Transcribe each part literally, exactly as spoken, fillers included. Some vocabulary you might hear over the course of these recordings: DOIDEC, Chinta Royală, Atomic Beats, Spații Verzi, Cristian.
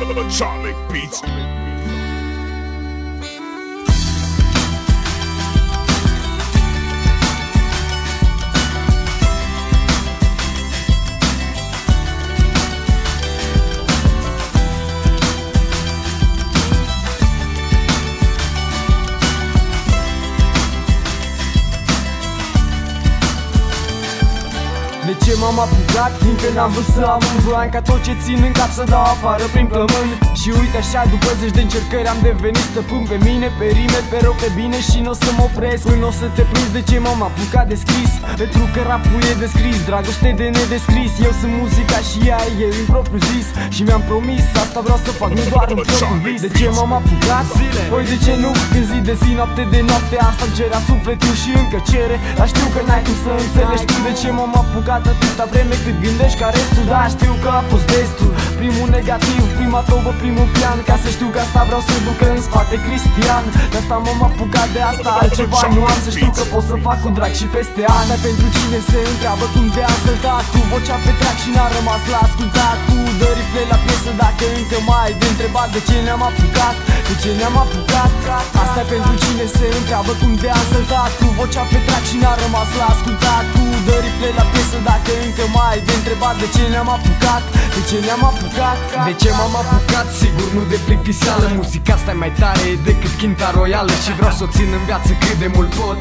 Atomic Beats. De ce m-am apucat? Fiindcă n-am vrut să am un plan, ca tot ce țin în cap să dau afară prin plămân. Și uite așa, după zeci de încercări am devenit stăpân pe mine, pe rime, pe rău, pe bine. Și n-o să mă opresc până o să te prinzi de ce m-am apucat de scris. Pentru că rapul e descris, dragoste de nedescris. Eu sunt muzica și ea e în propriu zis. Și mi-am promis, asta vreau să fac, nu doar în propriu vis. De ce m-am apucat? Păi de ce nu? Când zi de zi, noapte de noapte, asta îmi cerea sufletul și încă cere. Dar știu că n-ai cum să înțelegi tu de ce m-am apucat atâta vreme cât gândești ca restul. Da, știu că a fost destul. Primul negativ, prima tobă, primul pian, ca să știu că asta vreau să ducă în spate Cristian. De asta m-am apucat, de asta altceva nu am, să știu că pot să fac cu drag și peste ani. Pentru cine se întreabă cum de-am săltat, cu vocea pe trac și n-a rămas la ascultat, cu dările la piesă, dacă încă mai ai de întrebat de ce ne-am apucat, de ce ne-am apucat. Asta pentru cine se întreabă cum de-am săltat, cu vocea pe trac și n-a rămas la ascultat, cu dările la piesă, dacă încă mai ai de întrebat de ce ne-am apucat, de ce ne-am apucat. De ce m-am apucat? Sigur nu de plictiseală. Muzica asta e mai tare decât Chinta Royală și vreau să o țin în viață cât de mult pot,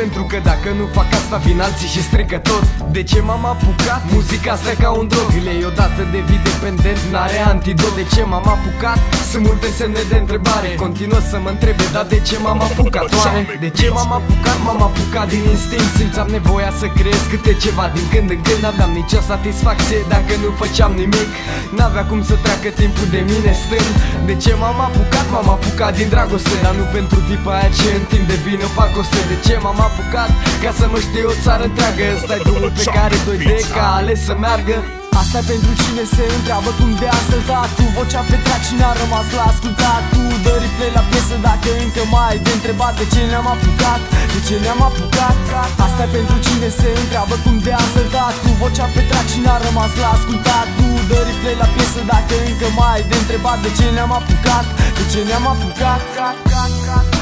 pentru că dacă nu fac asta vin alții și strică tot. De ce m-am apucat? Muzica asta e ca un drog, le iei odată, devii dependent, n-are antidot. De ce m-am apucat? Sunt multe semne de întrebare, continuă să mă întrebe, dar de ce m-am apucat oare? De ce m-am apucat? M-am apucat din instinct, simțeam nevoia să creez câte ceva din când în când, n-aveam nicio satisfacție dacă nu făceam nimic, n-avea cum să treacă timpul de mine stând. De ce m-am apucat? M-am apucat din dragoste, dar nu pentru tipa aia ce în timp devine pacoste. De ce m-am apucat? Ca să mă știe o țară întreagă, ăsta e drumul pe care DOIDEC a ales să meargă. Asta pentru cine se întreabă cum de-am săltat, cu vocea pe trac și n-a rămas la ascultat, cu dările la piesă, dacă încă mai ai de întrebat de ce ne-am apucat, de ce ne-am apucat. Asta pentru cine se întreabă cum de-am săltat, cu vocea pe trac și n-a rămas la ascultat, cu dările la piesă, dacă încă mai ai de întrebat de ce ne-am apucat, de ce ne-am apucat.